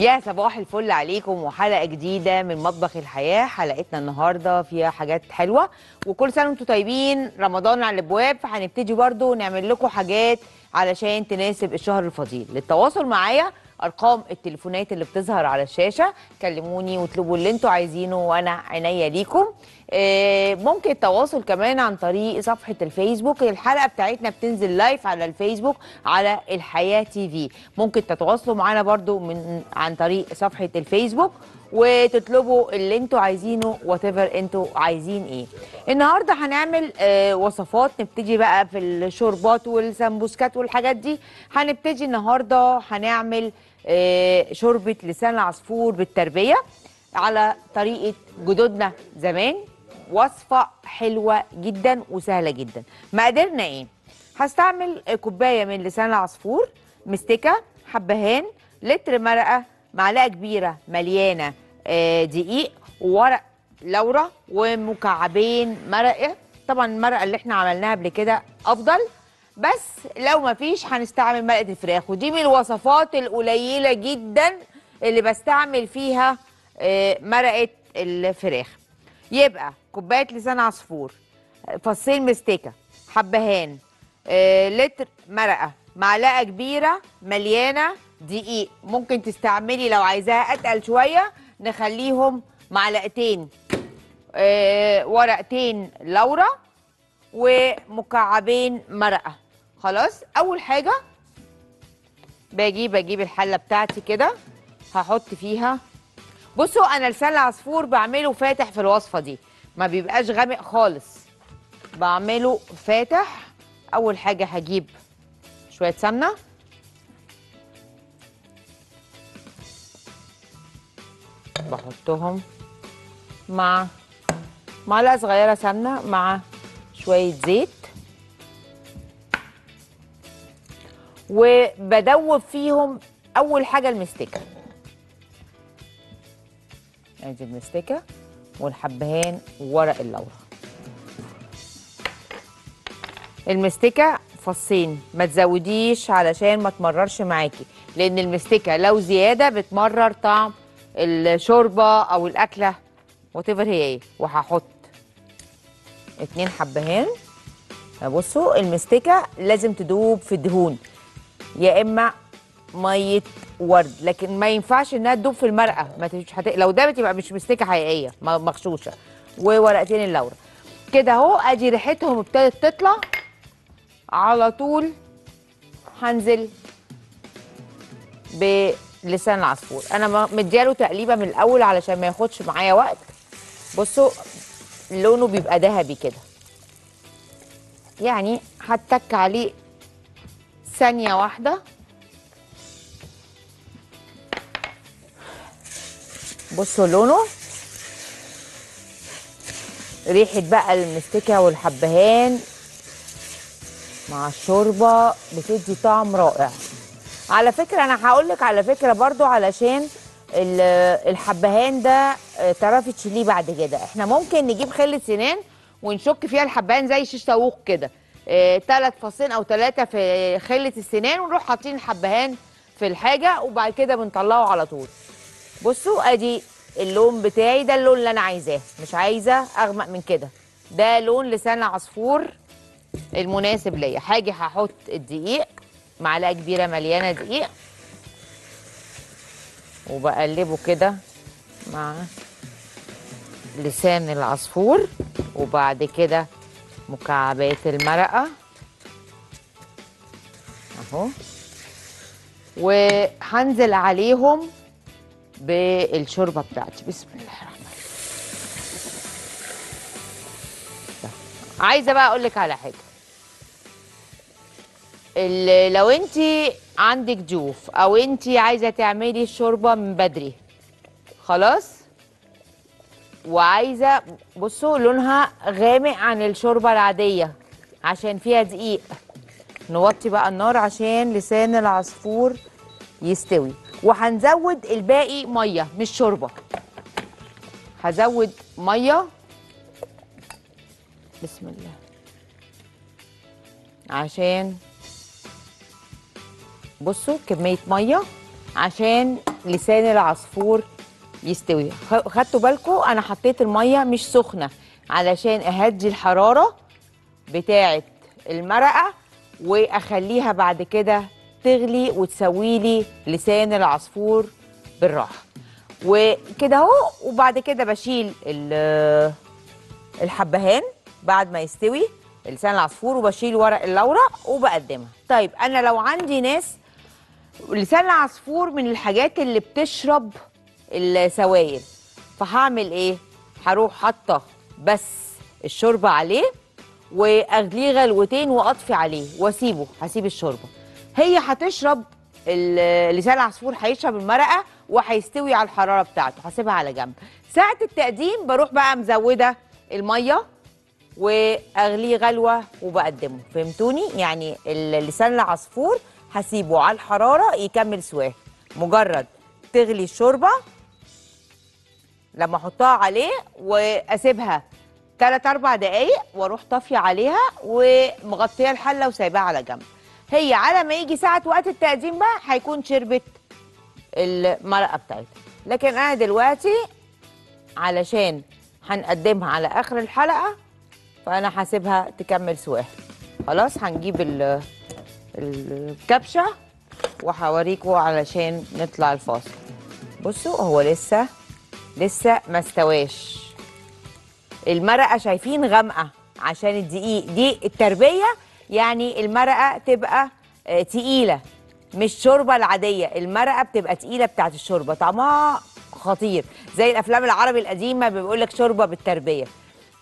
يا صباح الفل عليكم وحلقه جديده من مطبخ الحياه. حلقتنا النهارده فيها حاجات حلوه، وكل سنه وانتم طيبين، رمضان على الابواب، فهنبتدي برضو نعمل لكم حاجات علشان تناسب الشهر الفضيل. للتواصل معايا ارقام التليفونات اللي بتظهر على الشاشه، كلموني واطلبوا اللي انتم عايزينه وانا عينيا ليكم. ممكن التواصل كمان عن طريق صفحه الفيسبوك، الحلقه بتاعتنا بتنزل لايف على الفيسبوك على الحياه تي في. ممكن تتواصلوا معانا برضو عن طريق صفحه الفيسبوك وتطلبوا اللي انتم عايزينه، وات ايفر انتم عايزين ايه. النهارده هنعمل وصفات، نبتدي بقى في الشوربات والسمبوسكات والحاجات دي. هنبتدي النهارده هنعمل شوربه لسان العصفور بالتربيه على طريقه جدودنا زمان. وصفه حلوه جدا وسهله جدا. مقاديرنا ايه؟ هستعمل كوبايه من لسان العصفور، مستكه، حبهان، لتر مرقه، معلقه كبيره مليانه دقيق، وورق لورا، ومكعبين مرقه. طبعا المرقه اللي احنا عملناها قبل كده افضل، بس لو مفيش هنستعمل مرقه الفراخ. ودي من الوصفات القليله جدا اللي بستعمل فيها مرقه الفراخ. يبقى كوبايه لسان عصفور، فصين مستكه، حبهان، لتر مرقه، معلقه كبيره مليانه دقيق. ممكن تستعملي لو عايزاها اتقل شويه نخليهم معلقتين، ورقتين لورا، ومكعبين مرقه. خلاص، اول حاجه بجيب الحله بتاعتي كده، هحط فيها. بصوا، انا لسان العصفور بعمله فاتح في الوصفه دي، ما بيبقاش غامق خالص، بعمله فاتح. اول حاجه هجيب شويه سمنه، بحطهم مع معلقه صغيره سمنه مع شويه زيت، وبدوب فيهم. اول حاجه المستكه، ادي المستكه والحبهان وورق اللورا. المستكه فصين، ما تزوديش علشان ما تمررش معاكي، لان المستكه لو زياده بتمرر طعم الشوربه او الاكله واتيفر هي ايه. وهحط 2 حبهان. بصوا، المستكه لازم تدوب في الدهون يا اما ميه ورد، لكن ما ينفعش انها تدوب في المرقه. لو دابت يبقى مش مستكه حقيقيه مغشوشه. وورقتين اللورا كده اهو، ادي ريحتهم ابتدت تطلع. على طول هنزل بلسان العصفور. انا مدياله تقليبه من الاول علشان ما ياخدش معايا وقت. بصوا لونه بيبقى ذهبي كده، يعني هتك عليه ثانيه واحده. بصوا لونه، ريحه بقى المستكه والحبهان مع الشوربه بتدي طعم رائع. على فكره انا هقولك على فكره برضو، علشان الحبهان ده تعرفي تشيليه بعد كده. احنا ممكن نجيب خله سنان ونشك فيها الحبهان زي شيش طاووق كده، 3 فصين او 3 في خله السنان، ونروح حاطين الحبهان في الحاجه، وبعد كده بنطلعه على طول. بصوا، ادي اللون بتاعي، ده اللون اللي انا عايزاه، مش عايزه اغمق من كده. ده لون لسان عصفور المناسب ليا. حاجه هحط الدقيق، معلقه كبيره مليانه دقيق، وبقلبه كده مع لسان العصفور. وبعد كده مكعبات المرقه اهو، وهنزل عليهم بالشوربه بتاعتي. بسم الله الرحمن الرحيم. عايزه بقى اقول لك على حاجه، لو انت عندك ضيوف او انت عايزه تعملي الشوربه من بدري خلاص، وعايزه، بصوا لونها غامق عن الشوربه العاديه عشان فيها دقيق. نوطي بقى النار عشان لسان العصفور يستوي، وهنزود الباقي ميه مش شوربه. هزود ميه، بسم الله، عشان بصوا كمية مية عشان لسان العصفور يستوي. خدتوا بالكم انا حطيت الميه مش سخنه علشان اهدي الحراره بتاعه المرقه واخليها بعد كده تغلي وتسوي لي لسان العصفور بالراحه وكده اهو. وبعد كده بشيل الحبهان بعد ما يستوي لسان العصفور وبشيل ورق اللورة وبقدمها. طيب انا لو عندي ناس لسان العصفور من الحاجات اللي بتشرب السوائل فهعمل ايه؟ هروح حاطه بس الشوربه عليه واغليه غلوتين واطفي عليه واسيبه، هسيب الشوربه. هي هتشرب لسان العصفور هيشرب المرقه وهيستوي على الحراره بتاعته، هسيبها على جنب. ساعه التقديم بروح بقى مزوده الميه واغليه غلوه وبقدمه. فهمتوني؟ يعني لسان العصفور هسيبه على الحراره يكمل سواه، مجرد تغلي الشوربه لما احطها عليه واسيبها 3-4 دقايق واروح طافيه عليها ومغطيه الحله وسايباها على جنب. هي على ما يجي ساعه وقت التقديم بقى هيكون شربت المرقه بتاعتها. لكن انا دلوقتي علشان هنقدمها على اخر الحلقه فانا هسيبها تكمل سواها. خلاص هنجيب الكبشه وهوريكوا علشان نطلع الفاصل. بصوا هو لسه ما استواش المرقه، شايفين غامقه عشان الدقيق، دي التربيه يعني المرقه تبقى تقيله مش شوربه العاديه، المرقه بتبقى تقيله بتاعت الشوربه، طعمها خطير زي الافلام العربي القديمه بيقول لك شوربه بالتربيه،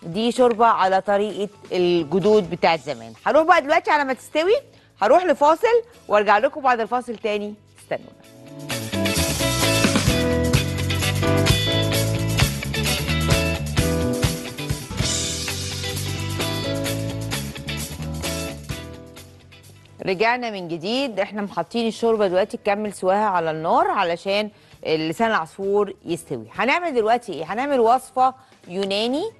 دي شوربه على طريقه الجدود بتاعت زمان. هنروح بقى دلوقتي على ما تستوي، هروح لفاصل وارجع لكم بعد الفاصل تاني، استنونا. رجعنا من جديد، احنا محطين الشوربه دلوقتي تكمل سواها على النار علشان لسان العصفور يستوي. هنعمل دلوقتي ايه؟ هنعمل وصفه يوناني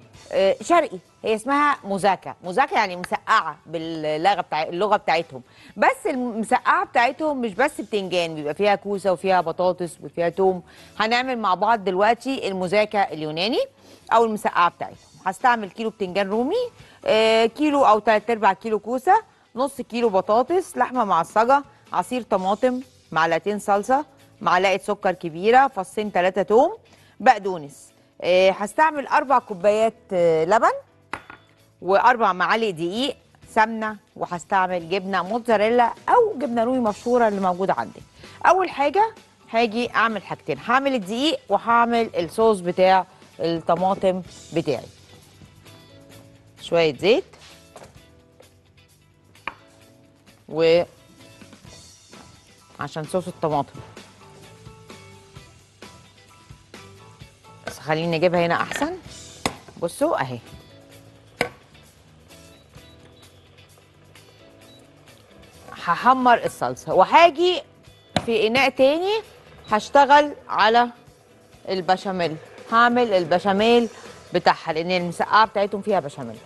شرقي، هي اسمها موزاكا. موزاكا يعني مسقعه باللغه بتاعتهم، بس المسقعه بتاعتهم مش بس بتنجان، بيبقى فيها كوسه وفيها بطاطس وفيها توم. هنعمل مع بعض دلوقتي الموزاكا اليوناني او المسقعه بتاعتهم. هستعمل كيلو بتنجان رومي، كيلو او 3/4 كيلو كوسه، نص كيلو بطاطس، لحمه معصجه، عصير طماطم، معلقتين صلصه، معلقه سكر كبيره، فصين 3 توم، بقدونس. هستعمل 4 كوبايات لبن و4 معالق دقيق، سمنه، وهستعمل جبنه موتزاريلا او جبنه رومي مبشوره اللي موجوده عندي. اول حاجه هاجي اعمل حاجتين، هعمل الدقيق وهعمل الصوص بتاع الطماطم بتاعي. شويه زيت و عشان صوص الطماطم، بس خليني اجيبها هنا احسن. بصوا اهي، هحمر الصلصه وهاجي في اناء تاني هشتغل على البشاميل، هعمل البشاميل بتاعها لان المسقعه بتاعتهم فيها بشاميل.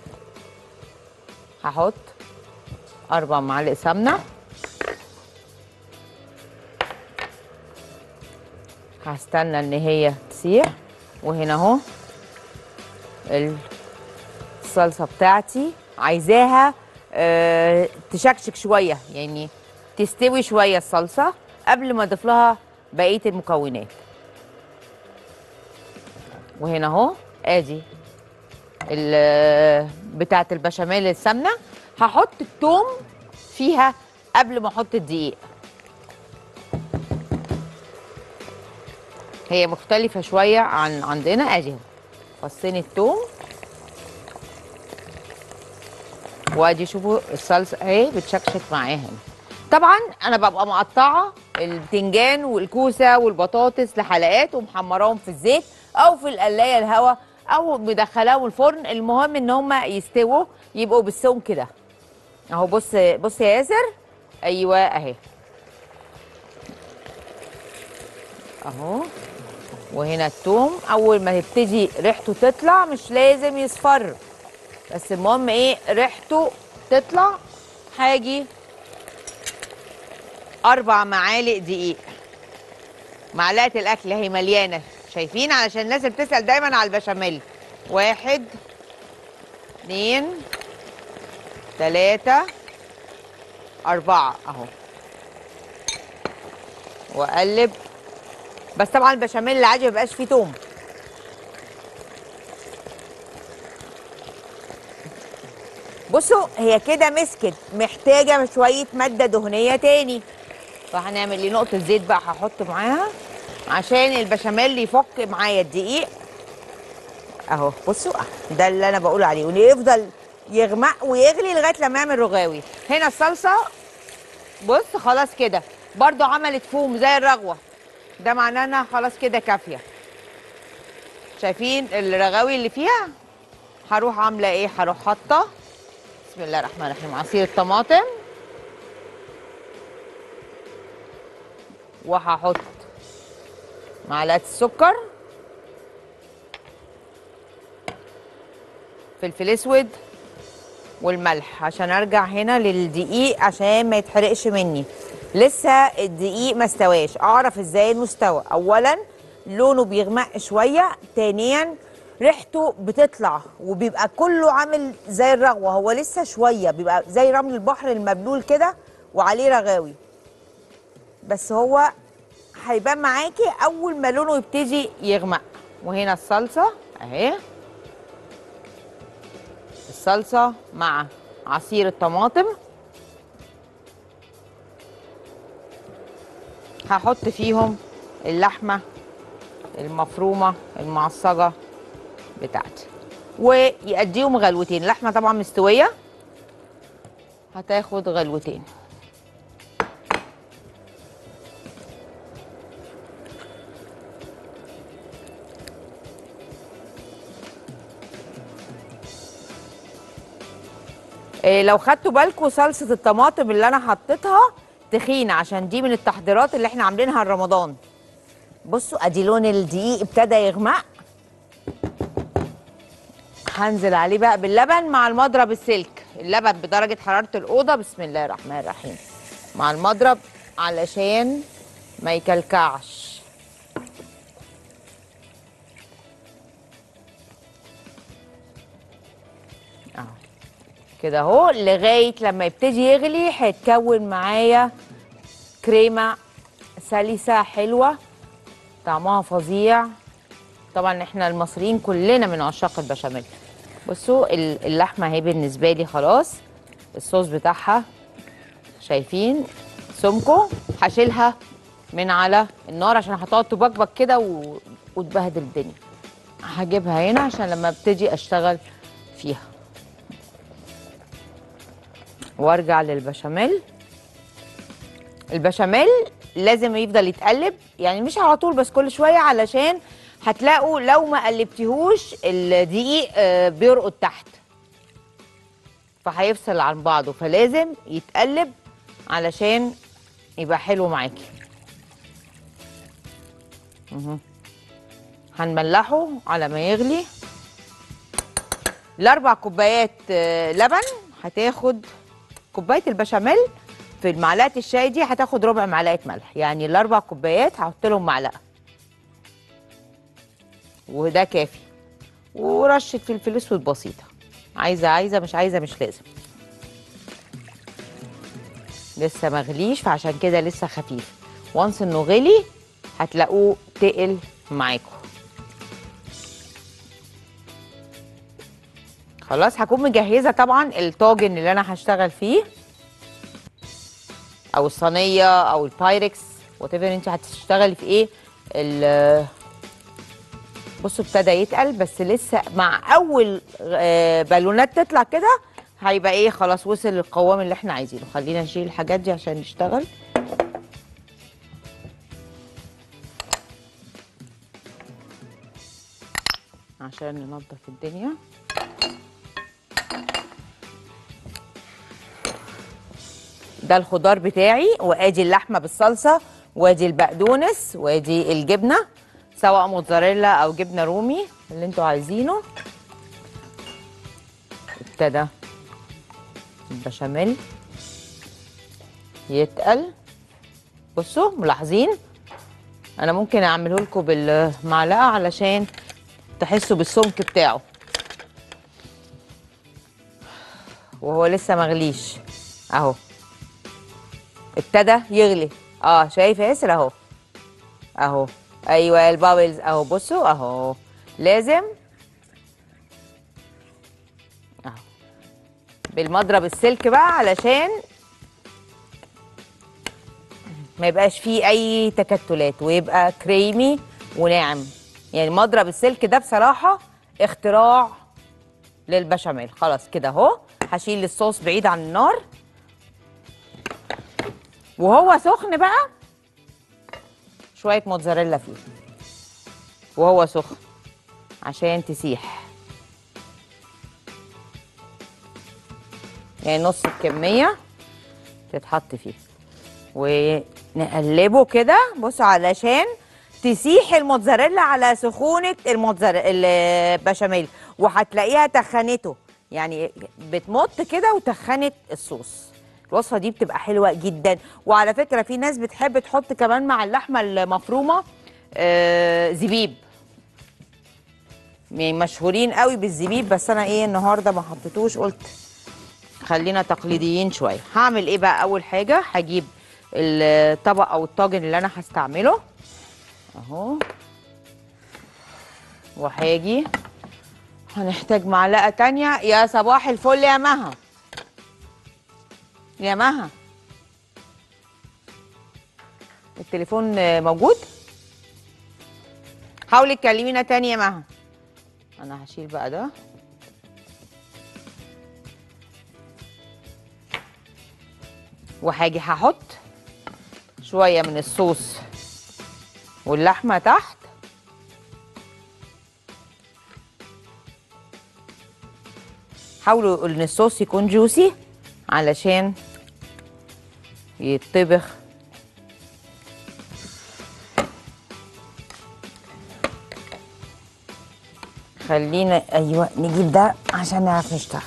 هحط 4 معالق سمنه، هستنى ان هي تسيح. وهنا اهو الصلصه بتاعتي، عايزاها تشكشك شويه يعني تستوي شويه الصلصه قبل ما اضيف لها بقيه المكونات. وهنا اهو ادي بتاعه البشاميل السمنه، هحط التوم فيها قبل ما احط الدقيق، هي مختلفة شوية عن عندنا. ادي فصين التوم، وادي شوفوا الصلصة اهي بتشكشك معاها. طبعا انا ببقى مقطعة البتنجان والكوسة والبطاطس لحلقات ومحمراهم في الزيت او في القلاية الهواء او مدخلاهم الفرن، المهم ان هما يستووا يبقوا بالسمك كده اهو. بص يا ياسر، ايوه اهي اهو. وهنا التوم، اول ما يبتدي ريحته تطلع، مش لازم يصفر بس المهم ايه ريحته تطلع. هاجي 4 معالق دقيق، معلقه الاكل اهي مليانه، شايفين؟ علشان الناس بتسال دايما على البشاميل. 1 2 3 4 اهو، واقلب. بس طبعا البشاميل العادي مبيبقاش فيه توم. بصوا هي كده مسكت، محتاجه شويه ماده دهنيه تاني، فهنعمل لي نقطه زيت بقى هحط معاها عشان البشاميل يفك معايا الدقيق اهو. بصوا ده اللي انا بقول عليه، ويفضل يغمق ويغلي لغايه لما يعمل رغاوي. هنا الصلصه بص خلاص كده برضو عملت فوم زي الرغوه، ده معناه انها خلاص كده كافيه. شايفين الرغاوي اللي فيها؟ هروح عامله ايه، هروح حاطه بسم الله الرحمن الرحيم عصير الطماطم، وهحط معلقه السكر، فلفل اسود، والملح. عشان ارجع هنا للدقيق عشان ما يتحرقش مني، لسه الدقيق ما استواش. اعرف ازاي المستوى؟ اولا لونه بيغمق شويه، ثانيا ريحته بتطلع، وبيبقى كله عامل زي الرغوه. هو لسه شويه بيبقى زي رمل البحر المبلول كده وعليه رغاوي، بس هو هيبان معاكي اول ما لونه يبتدي يغمق. وهنا الصلصه اهي، الصلصه مع عصير الطماطم هحط فيهم اللحمه المفرومه المعصجه بتاعتي، ويأديهم غلوتين. اللحمه طبعا مستويه هتاخد غلوتين. لو خدتوا بالكم صلصه الطماطم اللي انا حطيتها تخينه، عشان دي من التحضيرات اللي احنا عاملينها لرمضان. بصوا ادي لون الدقيق ابتدى يغمق، هنزل عليه بقى باللبن مع المضرب السلك. اللبن بدرجه حراره الاوضه بسم الله الرحمن الرحيم مع المضرب علشان ما يكلكعش. كده اهو لغايه لما يبتدي يغلي، هيتكون معايا كريمه سلسه حلوه طعمها فظيع. طبعا احنا المصريين كلنا من عشاق البشاميل. بصوا اللحمه اهي بالنسبه لي خلاص، الصوص بتاعها شايفين سمكه، هشيلها من على النار عشان هتقعد تبكبك كده وتبهدل الدنيا. هجيبها هنا عشان لما ابتدي اشتغل فيها، وارجع للبشاميل. البشاميل لازم يفضل يتقلب، يعني مش على طول بس كل شويه، علشان هتلاقوا لو ما قلبتيهوش الدقيق بيرقد تحت فهيفصل عن بعضه، فلازم يتقلب علشان يبقى حلو معاكي. هنملحه على ما يغلي. ال4 كوبايات لبن هتاخد كوبايه البشاميل، في معلقه الشاي دي هتاخد ربع معلقه ملح، يعني ال4 كوبايات هحط لهم معلقه، وده كافي. ورشه فلفل اسود بسيطه، عايزه مش لازم، لسه مغليش فعشان كده لسه خفيف. وانس انه غلي هتلاقوه تقل معاكم. خلاص هكون مجهزه طبعا الطاجن اللي انا هشتغل فيه، او الصينيه او البايركس وات ايفر انت هتشتغلي في ايه. بصوا ابتدى يتقل، بس لسه مع اول بالونات تطلع كده هيبقى ايه، خلاص وصل للقوام اللي احنا عايزينه. خلينا نشيل الحاجات دي عشان نشتغل. عشان ننظف الدنيا. ده الخضار بتاعي، وادي اللحمه بالصلصه، وادي البقدونس، وادي الجبنه سواء موتزاريلا او جبنه رومي اللي انتوا عايزينه. ابتدى البشاميل يتقل، بصوا ملاحظين انا ممكن اعمله لكم بالمعلقه علشان تحسوا بالسمك بتاعه وهو لسه مغليش. اهو ابتدى يغلي. شايف يا ياسر؟ اهو ايوه البابلز اهو. بصوا اهو لازم بالمضرب السلك بقى علشان ما يبقاش فيه اي تكتلات ويبقى كريمي وناعم. يعني مضرب السلك ده بصراحه اختراع للبشاميل. خلاص كده اهو هشيل الصوص بعيد عن النار وهو سخن بقى شويه موتزاريلا فيه وهو سخن عشان تسيح، يعني نص الكميه تتحط فيه ونقلبه كده. بصوا علشان تسيح الموتزاريلا على سخونه البشاميل وهتلاقيها تخنته، يعني بتمط كده وتخنت الصوص. الوصفه دي بتبقى حلوه جدا، وعلى فكره في ناس بتحب تحط كمان مع اللحمه المفرومه زبيب، يعني مشهورين قوي بالزبيب، بس انا النهارده ما حطيتوش، قلت خلينا تقليديين شويه. هعمل ايه بقى؟ اول حاجه هجيب الطبق او الطاجن اللي انا هستعمله اهو، وهاجي هنحتاج معلقه تانيه. يا صباح الفل يا مها، يا مها التليفون موجود؟ حاولي تكلمينا تاني يا مها. انا هشيل بقى ده. وهاجي هحط شويه من الصوص واللحمه تحت حاولوا ان الصوص يكون جوسي علشان يتطبخ خلينا نجيب ده عشان نعرف نشتغل.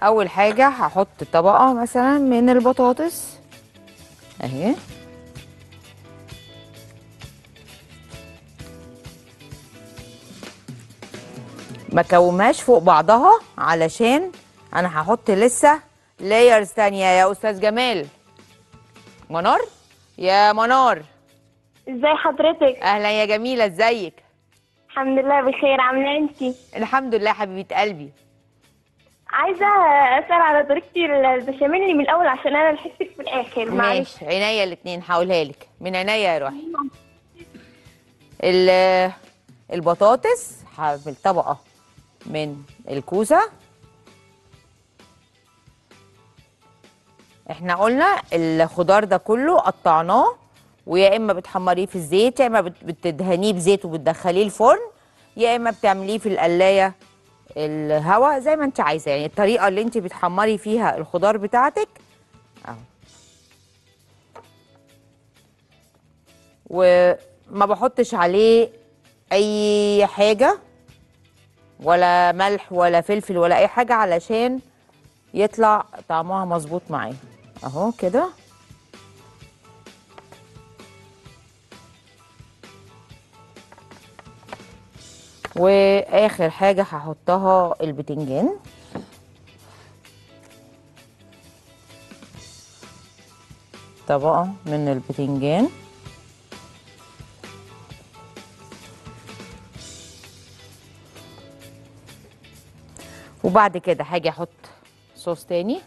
اول حاجه هحط طبقه مثلا من البطاطس اهي، ما كومهاش فوق بعضها علشان انا هحط لسه لايرز تانيه. يا استاذ جمال منار، يا منار ازاي حضرتك؟ اهلا يا جميله، ازيك؟ الحمد لله بخير، عامله انتي؟ الحمد لله حبيبه قلبي. عايزه اسال على طريقتي البشاميل من الاول عشان انا لحسك في الاخر. معلش، عينيا الاثنين هقولها لك من عينيا يا روحي. البطاطس هعمل طبقه من الكوسه. احنا قلنا الخضار ده كله قطعناه، ويا اما بتحمريه في الزيت يا اما بتدهنيه بزيت وبتدخليه الفرن، يا اما بتعمليه في القلايه الهواء زي ما انت عايزه، يعني الطريقه اللي انت بتحمري فيها الخضار بتاعتك اهو. وما بحطش عليه اي حاجه ولا ملح ولا فلفل ولا اي حاجه علشان يطلع طعمها مظبوط معايا اهو كده. واخر حاجه هحطها البتنجان، طبقه من البتنجان. وبعد كده هاجي احط صوص تاني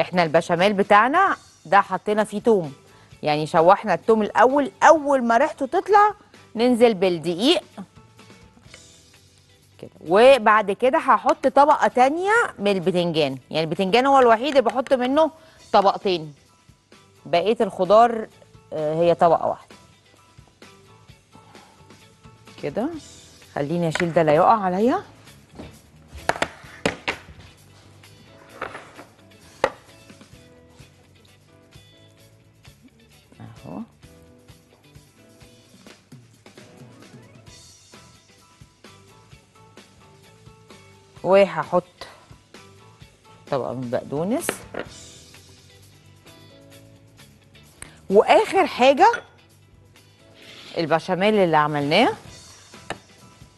احنا البشاميل بتاعنا ده حطينا فيه توم، يعني شوحنا التوم الاول. اول ما ريحته تطلع ننزل بالدقيق كده، وبعد كده هحط طبقه تانيه من البتنجان. يعني البتنجان هو الوحيد اللي بحط منه طبقتين، بقيه الخضار هي طبقه واحده كده. خليني اشيل ده لا يقع عليا. اهو وهحط طبقه من بقدونس. واخر حاجه البشاميل اللي عملناه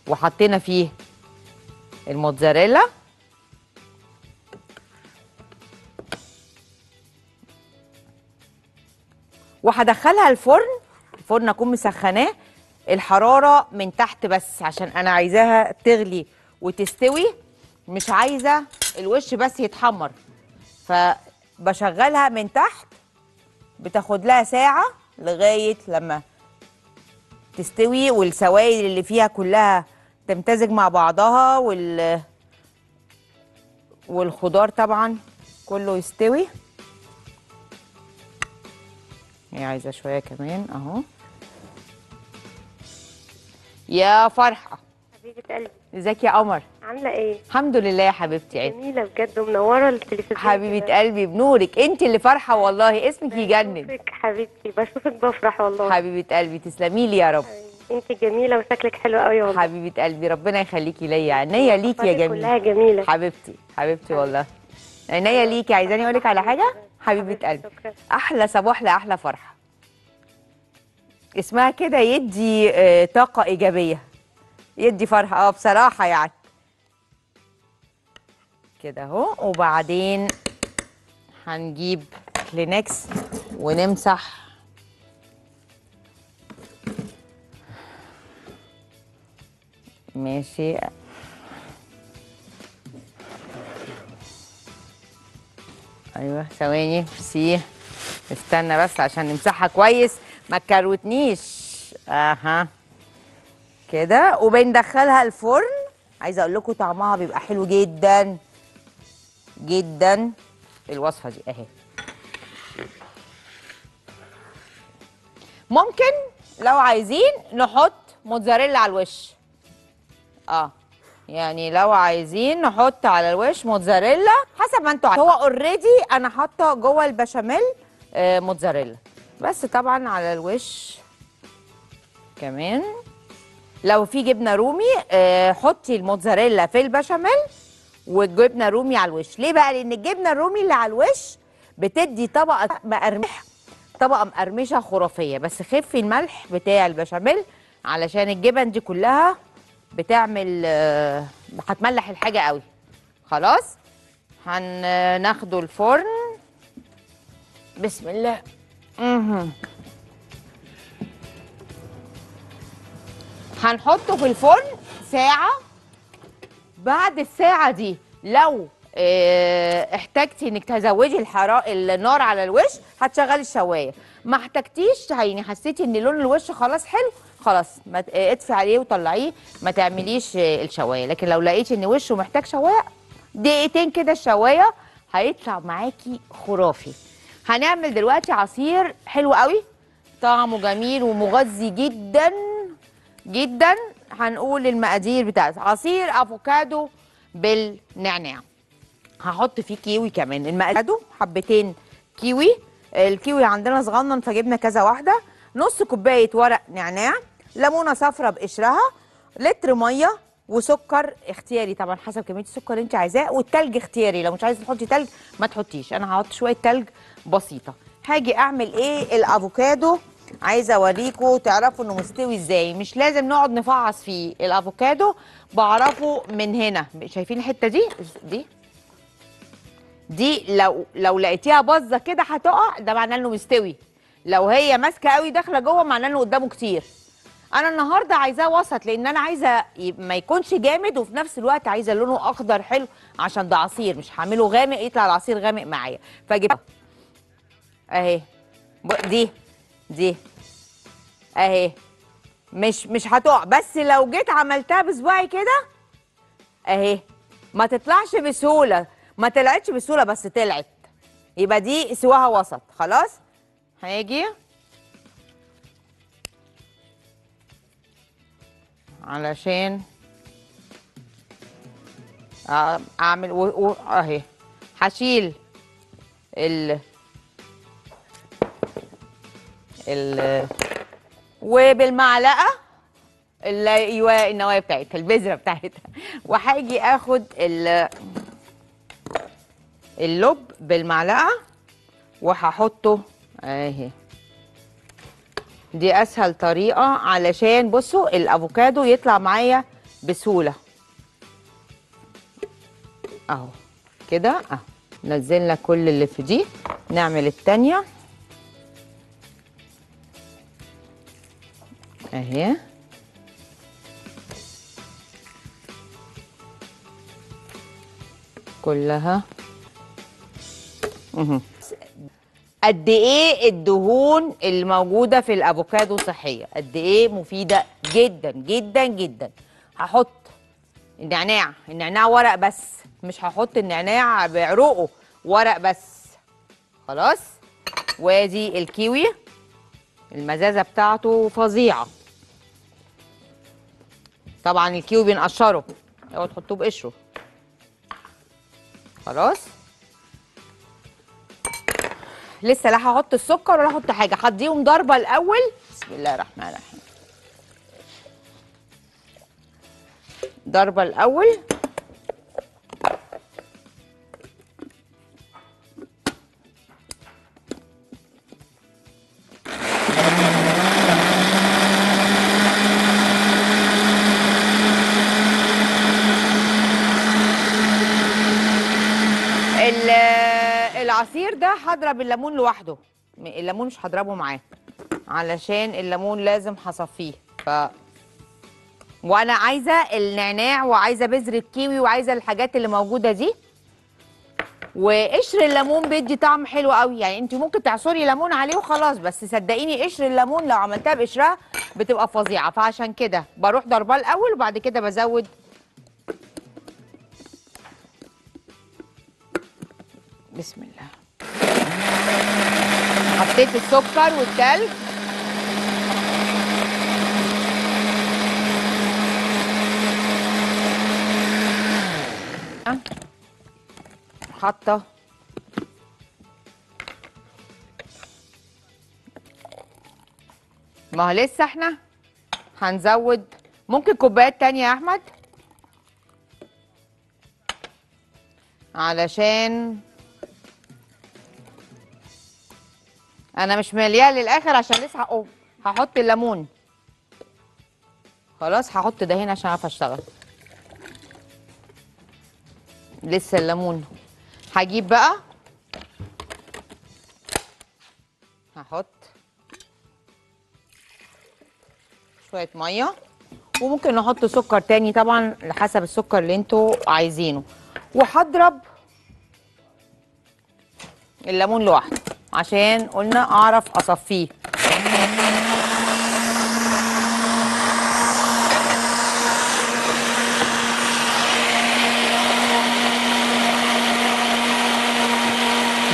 وحطينا فيه الموتزاريلا وهدخلها الفرن. الفرن اكون مسخناه الحراره من تحت بس عشان انا عايزاها تغلي وتستوي، مش عايزه الوش بس يتحمر، فبشغلها من تحت بتاخد لها ساعه لغايه لما تستوي والسوائل اللي فيها كلها تمتزج مع بعضها والخضار طبعا كله يستوي. هي عايزه شويه كمان اهو. يا فرحه حبيبه قلبي، ازيك يا قمر؟ عامله ايه؟ الحمد لله يا حبيبتي. عيني جميله بجد ومنوره التلفزيون حبيبه قلبي. بنورك انت اللي فرحه والله، اسمك يجنن. بشوفك حبيبتي، بشوفك بفرح والله حبيبه قلبي. تسلمي لي يا رب. انت جميله وشكلك حلو قوي والله حبيبه قلبي، ربنا يخليكي ليا. عينيا ليكي يا جميله، كلها جميله حبيبتي حبيبتي والله، عينيا ليكي. عايزاني اقول لك على حاجه حبيبه قلبي؟ احلى صباح لاحلى فرحه، اسمها كده يدي طاقه ايجابيه، يدي فرحه بصراحه يعني كده اهو. وبعدين هنجيب كلينكس ونمسح ماشي. ايوه ثواني، سي استنى بس عشان نمسحها كويس ما تكروتنيش. اها كده. وبندخلها الفرن. عايزه اقول لكم طعمها بيبقى حلو جدا جدا الوصفه دي اهي. ممكن لو عايزين نحط موتزاريلا على الوش، يعني لو عايزين نحط على الوش موتزاريلا حسب ما انتوا عايزين. هو اوريدي انا حاطه جوه البشاميل موتزاريلا، بس طبعا على الوش كمان لو في جبنه رومي حطي الموتزاريلا في البشاميل والجبنه الرومي على الوش. ليه بقى؟ لان الجبنه الرومي اللي على الوش بتدي طبقه مقرمشه، طبقه مقرمشه خرافيه. بس خفي الملح بتاع البشاميل علشان الجبن دي كلها بتعمل هتملح الحاجه قوي. خلاص هناخده الفرن بسم الله. هنحطه في الفرن ساعه. بعد الساعه دي لو احتاجتي انك تزودي النار على الوش هتشغلي الشوايه، ما احتاجتيش يعني حسيتي ان لون الوش خلاص حلو خلاص اطفي عليه وطلعيه، ما تعمليش الشوايه. لكن لو لقيتي ان وشه محتاج شوايه دقيقتين كده الشوايه هيطلع معاكي خرافي. هنعمل دلوقتي عصير حلو قوي طعمه جميل ومغذي جدا جدا. هنقول المقادير بتاعت عصير افوكادو بالنعناع، هحط فيه كيوي كمان. المقادير حبتين كيوي، الكيوي عندنا صغنن فجبنا كذا واحده، نص كوبايه ورق نعناع، ليمونه صفرا بقشرها، لتر ميه، وسكر اختياري طبعا حسب كميه السكر اللي انت عايزاه، والتلج اختياري لو مش عايزه تحطي تلج ما تحطيش. انا هحط شويه تلج بسيطه. هاجي اعمل ايه الافوكادو، عايزه اوريكم تعرفوا انه مستوي ازاي، مش لازم نقعد نفعص فيه. الافوكادو بعرفه من هنا، شايفين الحته دي لو لقيتيها باظه كده هتقع، ده معناه انه مستوي. لو هي ماسكه قوي داخله جوه معناه انه قدامه كتير. انا النهارده عايزاه وسط لان انا عايزه ما يكونش جامد وفي نفس الوقت عايزه لونه اخضر حلو عشان ده عصير، مش هعمله غامق يطلع العصير غامق معايا. فاجيب اهي دي اهي مش هتقع، بس لو جيت عملتها بصباعي كده اهي ما تطلعش بسهوله، ما طلعتش بسهوله بس طلعت، يبقى دي سواها وسط. خلاص هاجي علشان اعمل اهي هشيل ال وبالمعلقه اللي النوايا بتاعتها البذره بتاعتها، وهاجي اخد اللب بالمعلقه وهحطه اهي. دي اسهل طريقه علشان بصوا الافوكادو يطلع معايا بسهوله اهو كده اهو. نزلنا كل اللي في دي، نعمل التانيه اهي. كلها قد ايه الدهون الموجوده في الافوكادو صحيه، قد ايه مفيده جدا جدا جدا. هحط النعناع، النعناع ورق بس، مش هحط النعناع بعرقه، ورق بس خلاص. وادي الكيوي المزازه بتاعته فظيعه. طبعا الكيوي بنقشره، اوعوا تحطوه بقشره خلاص. لسه لا هحط السكر ولا هحط حاجه، هديهم ضربه الاول. بسم الله الرحمن الرحيم. ضربه الاول العصير ده هضرب الليمون لوحده، الليمون مش هضربه معاه علشان الليمون لازم هصفيه. وانا عايزه النعناع وعايزه بذره كيوي وعايزه الحاجات اللي موجوده دي. وقشر الليمون بيدي طعم حلو قوي، يعني انت ممكن تعصري ليمون عليه وخلاص، بس صدقيني قشر الليمون لو عملتها بقشرها بتبقى فظيعه. فعشان كده بروح ضرباه الاول وبعد كده بزود بسم الله. حطيت السكر والتلج، حاطه ما هو لسه احنا هنزود ممكن كوبايات تانية يا احمد علشان انا مش ماليه للاخر عشان لسه هقوم هحط الليمون. خلاص هحط ده هنا عشان اعرف اشتغل. لسه الليمون هجيب بقى هحط شويه ميه، وممكن نحط سكر تاني طبعا لحسب السكر اللي انتوا عايزينه. وهضرب الليمون لوحده عشان قلنا اعرف اصفيه.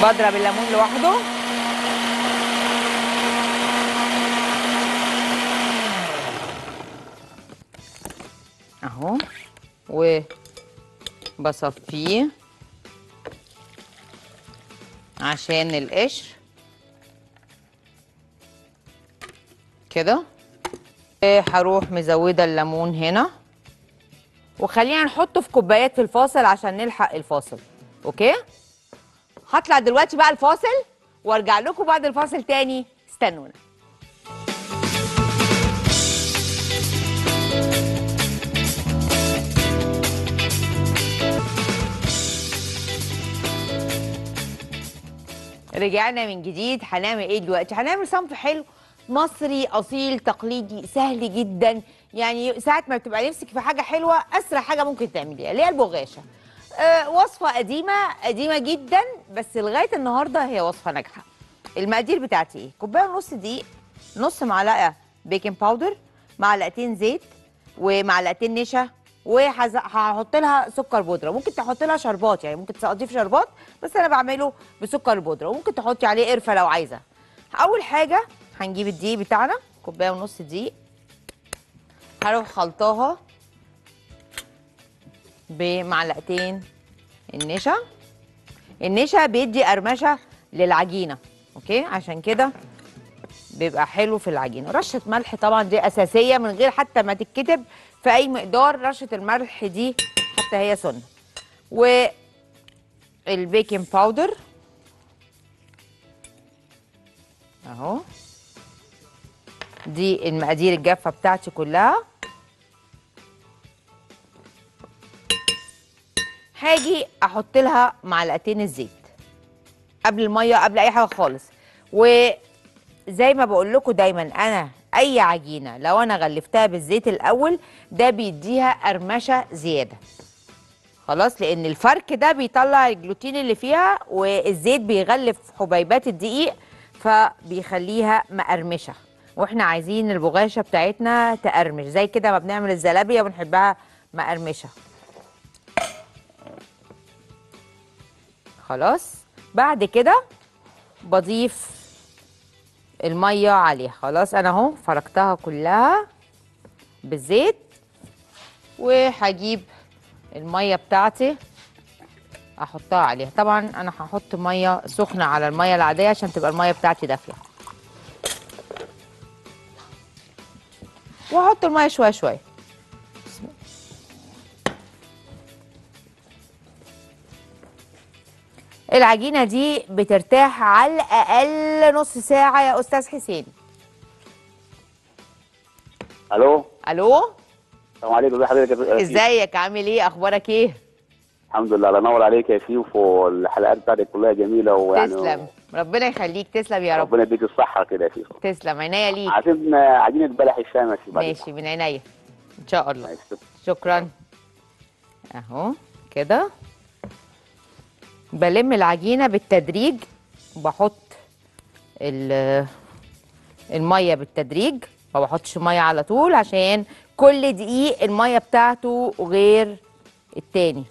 بضرب الليمون لوحده. اهو وبصفيه عشان القشر كده. هروح مزوده الليمون هنا، وخلينا نحطه في كوبايات في الفاصل عشان نلحق الفاصل. اوكي هطلع دلوقتي بقى الفاصل وارجع لكم بعد الفاصل تاني، استنونا. رجعنا من جديد. هنعمل ايه دلوقتي؟ هنعمل صنف حلو مصري اصيل تقليدي سهل جدا. يعني ساعات ما بتبقى نفسك في حاجه حلوه، اسرع حاجه ممكن تعمليها اللي هي البغاشه. وصفه قديمه جدا، بس لغايه النهارده هي وصفه ناجحه. المقادير بتاعتي ايه؟ كوبايه ونص دقيق، نص معلقه بيكنج باودر، معلقتين زيت، ومعلقتين نشا، وهحط لها سكر بودره. ممكن تحط لها شربات، يعني ممكن تضيفي شربات، بس انا بعمله بسكر بودره. وممكن تحطي عليه قرفه لو عايزه. اول حاجه هنجيب الدقيق بتاعنا كوبايه ونص دقيق، هروح خلطاها بمعلقتين النشا. النشا بيدي قرمشه للعجينه، اوكي عشان كده بيبقى حلو في العجينه. رشه ملح طبعا دي اساسيه من غير حتى ما تتكتب في اي مقدار، رشه الملح دي حتى هي سنه. و البيكنج باودر اهو، دي المقادير الجافه بتاعتي كلها. هاجي احط لها معلقتين الزيت قبل الميه قبل اي حاجه خالص. وزي ما بقول لكم دايما انا اي عجينه لو انا غلفتها بالزيت الاول ده بيديها قرمشه زياده خلاص، لان الفرك ده بيطلع الجلوتين اللي فيها والزيت بيغلف حبيبات الدقيق فبيخليها مقرمشه، واحنا عايزين البغاشه بتاعتنا تقرمش زي كده ما بنعمل الزلابيه بنحبها مقرمشه. خلاص بعد كده بضيف الميه عليها. خلاص انا اهو فركتها كلها بالزيت، وهجيب الميه بتاعتي احطها عليها. طبعا انا هحط ميه سخنه على الميه العاديه عشان تبقى الميه بتاعتي دافيه، واحط الميه شويه شويه. العجينه دي بترتاح على الاقل نص ساعه يا استاذ حسين. الو الو السلام عليكم. حضرتك ازيك عامل ايه اخبارك ايه؟ الحمد لله الله ينور عليك يا شيف، والحلقات بتاعتك كلها جميله ويعني تسلم ربنا يخليك. تسلم يا رب، ربنا يديك الصحه كده يا شيف. تسلم عينيا ليك. عايزين عجينه بلح الشام يا شيف. ماشي من عينيا ان شاء الله. شكرا. اهو كده بلم العجينه بالتدريج، بحط الميه بالتدريج ما بحطش ميه على طول عشان كل دقيق الميه بتاعته غير التاني.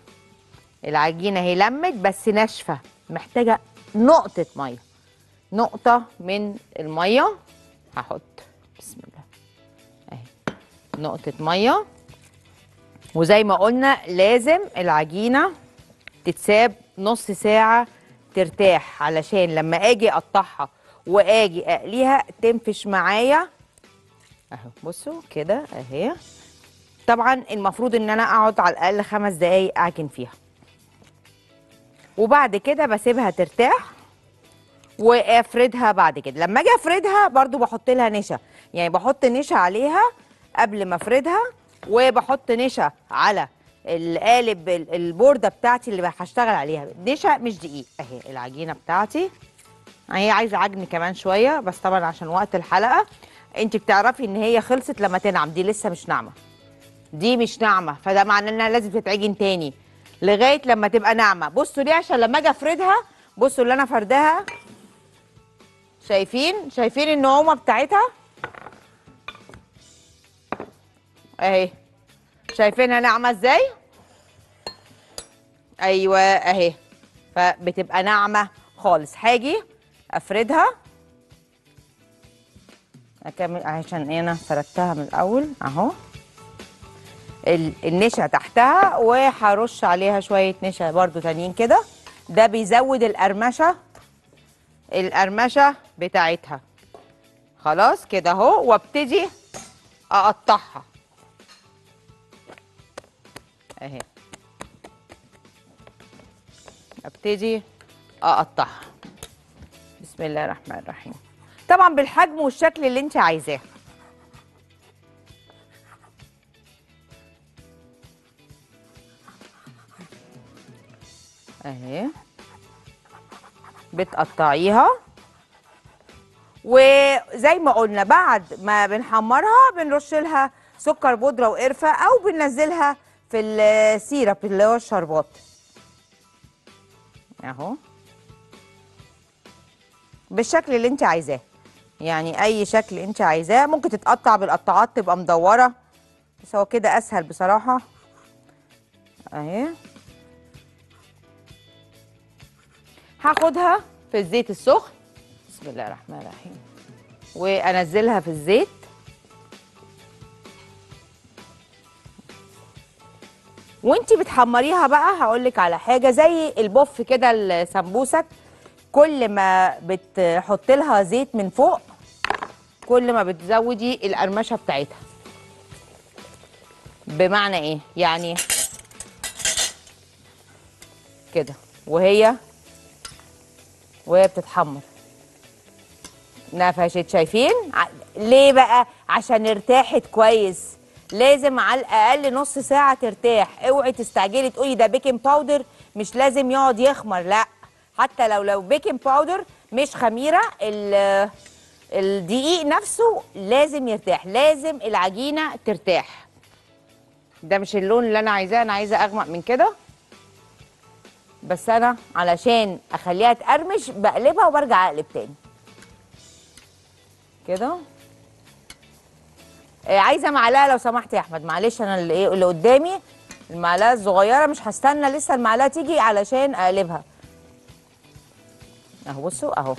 العجينه هي لمت بس ناشفه محتاجه نقطه ميه، نقطه من الميه هحط بسم الله اهي نقطه ميه. وزي ما قلنا لازم العجينه تتساب نص ساعه ترتاح علشان لما اجي اقطعها واجي اقليها تنفش معايا اهو. بصوا كده اهي. طبعا المفروض ان انا اقعد على الاقل 5 دقايق اعجن فيها، وبعد كده بسيبها ترتاح وافردها. بعد كده لما اجي افردها برضو بحط لها نشا، يعني بحط نشا عليها قبل ما افردها، وبحط نشا على القالب البورده بتاعتي اللي هشتغل عليها. نشا مش دقيق اهي. العجينه بتاعتي اهي عايزه عجن كمان شويه بس طبعا عشان وقت الحلقه. انت بتعرفي ان هي خلصت لما تنعم، دي لسه مش ناعمه، دي مش ناعمه فده معناه انها لازم تتعجن تاني لغايه لما تبقى ناعمه. بصوا دي عشان لما اجي افردها، بصوا اللي انا فردها شايفين النعومه بتاعتها اهي، شايفينها ناعمه ازاي؟ ايوه اهي، فبتبقى ناعمه خالص. هاجي افردها اكمل عشان انا فردتها من الاول اهو. النشا تحتها وهرش عليها شويه نشا برضو تانيين كده، ده بيزود القرمشه بتاعتها. خلاص كده اهو، وابتدي اقطعها اهي، ابتدي اقطعها بسم الله الرحمن الرحيم. طبعا بالحجم والشكل اللي انت عايزاه. اهي بتقطعيها، وزي ما قلنا بعد ما بنحمرها بنرش لها سكر بودره وقرفه او بننزلها في السيرب اللي هو الشربات اهو بالشكل اللي انت عايزاه. يعني اي شكل انت عايزاه، ممكن تتقطع بالقطعات تبقى مدوره بس هو كده اسهل بصراحه اهي. هاخدها في الزيت السخن بسم الله الرحمن الرحيم وانزلها في الزيت وانتي بتحمريها. بقى هقولك على حاجه زي البوف كده السمبوسك، كل ما بتحط لها زيت من فوق كل ما بتزودي القرمشه بتاعتها. بمعنى ايه؟ يعني كده وهي بتتحمر نفشت. شايفين ليه بقى؟ عشان ارتاحت كويس. لازم على الاقل نص ساعه ترتاح. اوعي تستعجلي تقولي ده بيكنج باودر مش لازم يقعد يخمر، لا. حتى لو بيكنج باودر مش خميره، الدقيق نفسه لازم يرتاح، لازم العجينه ترتاح. ده مش اللون اللي انا عايزاه، انا عايزه اغمق من كده، بس انا علشان اخليها تقرمش بقلبها وبرجع اقلب تاني كده. عايزه معلقه لو سمحت يا احمد، معلش انا اللي قدامي المعلقه الصغيره، مش هستنى لسه المعلقه تيجي علشان اقلبها. اهو بصوا اهو،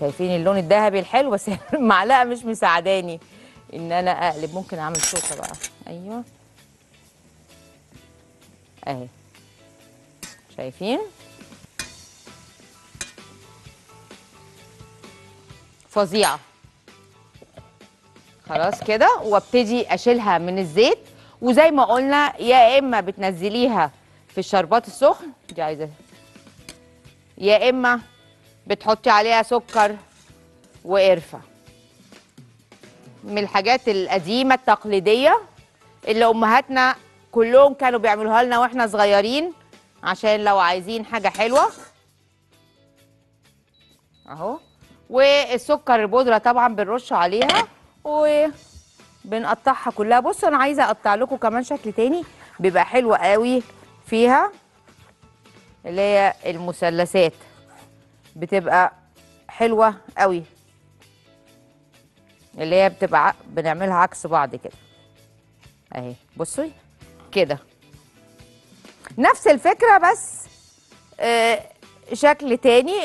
شايفين اللون الذهبي الحلو، بس المعلقه مش مساعداني ان انا اقلب. ممكن اعمل شوكه بقى، ايوه اهي، شايفين فظيعه. خلاص كده، وابتدي اشيلها من الزيت. وزي ما قلنا يا اما بتنزليها في الشربات السخن دي عايزاها، يا اما بتحطي عليها سكر وقرفه، من الحاجات القديمه التقليديه اللي امهاتنا كلهم كانوا بيعملوها لنا واحنا صغيرين، عشان لو عايزين حاجه حلوه اهو. والسكر البودره طبعا بنرش عليها وبنقطعها كلها. بصوا انا عايزه اقطع لكم كمان شكل تاني بيبقى حلو قوي فيها، اللي هي المثلثات، بتبقى حلوه قوي، اللي هي بتبقى بنعملها عكس بعض كده اهي. بصوا كده نفس الفكره بس شكل تاني.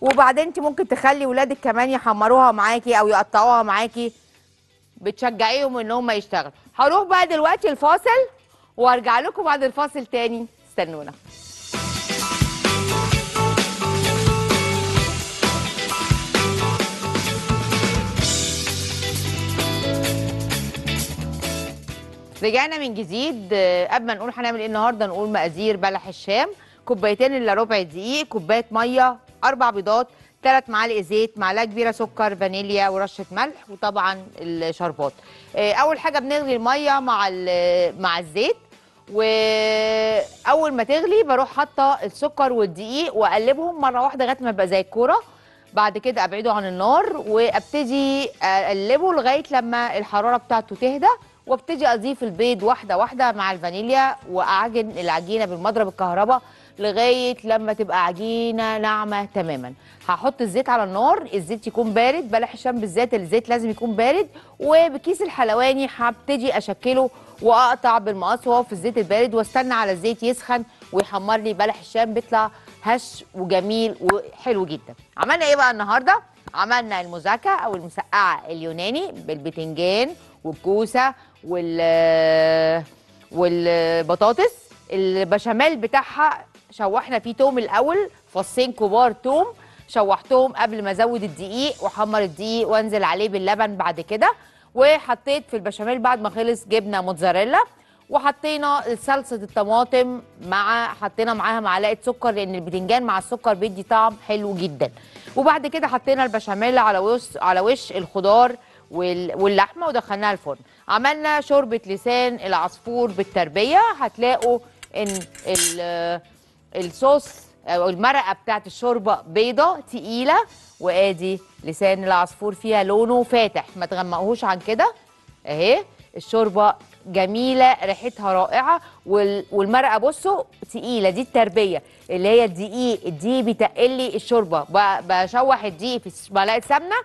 وبعدين انت ممكن تخلي ولادك كمان يحمروها معاكي او يقطعوها معاكي، بتشجعيهم ان هم يشتغلوا. هروح بقى دلوقتي الفاصل وارجع لكم بعد الفاصل تاني، استنونا. رجعنا من جديد. قبل ما نقول هنعمل ايه النهارده، نقول مقادير بلح الشام: كوبايتين الا ربع دقيق، كوبايه ميه، 4 بيضات، 3 معالق زيت، معلقه كبيره سكر، فانيليا، ورشه ملح، وطبعا الشربات. اول حاجه بنغلي الميه مع الزيت، واول ما تغلي بروح حاطه السكر والدقيق واقلبهم مره واحده لغايه ما يبقى زي الكوره. بعد كده ابعده عن النار وابتدي اقلبه لغايه لما الحراره بتاعته تهدى، وابتدي اضيف البيض واحده واحده مع الفانيليا، واعجن العجينه بالمضرب الكهرباء لغايه لما تبقى عجينه ناعمه تماما. هحط الزيت على النار، الزيت يكون بارد، بلح الشام بالذات الزيت لازم يكون بارد. وبكيس الحلواني هبتدي اشكله واقطع بالمقص وهو في الزيت البارد، واستنى على الزيت يسخن ويحمر لي بلح الشام، بيطلع هش وجميل وحلو جدا. عملنا ايه بقى النهارده؟ عملنا المزكة او المسقعه اليوناني بالبتنجان والكوسه والبطاطس. البشاميل بتاعها شوحنا فيه توم الاول، فصين كبار توم شوحتهم قبل ما ازود الدقيق واحمر الدقيق وانزل عليه باللبن بعد كده. وحطيت في البشاميل بعد ما خلص جبنه موتزاريلا، وحطينا صلصه الطماطم حطينا معاها معلقه سكر، لان البتنجان مع السكر بيدي طعم حلو جدا. وبعد كده حطينا البشاميل على وش الخضار واللحمه ودخلناها الفرن. عملنا شوربه لسان العصفور بالتربيه. هتلاقوا ان الصوص او المرقه بتاعت الشوربه بيضه تقيله، وادي لسان العصفور فيها لونه فاتح، ما تغمقوهوش عن كده اهي. الشوربه جميله، ريحتها رائعه، والمرقه بصوا تقيله، دي التربيه اللي هي الدقيق بيتقل لي الشوربه. بشوح الدقيق في معلقه سمنه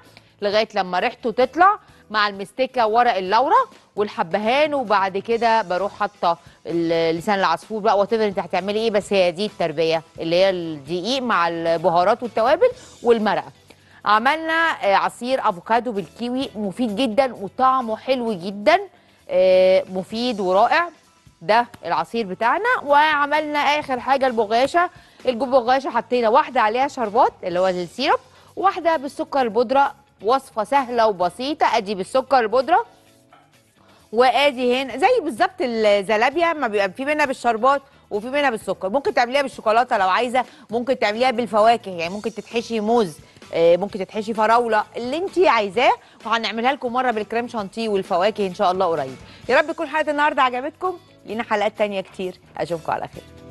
لغايه لما ريحته تطلع، مع المستكه وورق اللورة والحبهان، وبعد كده بروح حاطه لسان العصفور بقى، وات ايفر انت هتعملي ايه، بس هي دي التربيه اللي هي الدقيق مع البهارات والتوابل والمرقه. عملنا عصير افوكادو بالكيوي، مفيد جدا وطعمه حلو جدا، مفيد ورائع. ده العصير بتاعنا. وعملنا اخر حاجه البغاشه. البغاشه حطينا واحده عليها شربات اللي هو السيرب، واحده بالسكر البودره. وصفه سهله وبسيطه، ادي بالسكر البودره وادي هنا زي بالظبط الزلابيا، ما بيبقى في منها بالشربات وفي منها بالسكر. ممكن تعمليها بالشوكولاته لو عايزه، ممكن تعمليها بالفواكه، يعني ممكن تتحشي موز، ممكن تتحشي فراوله، اللي انت عايزاه. وهنعملها لكم مره بالكريم شانتيه والفواكه ان شاء الله قريب. يا رب تكون حلقه النهارده عجبتكم، لينا حلقات تانيه كتير، اشوفكم على خير.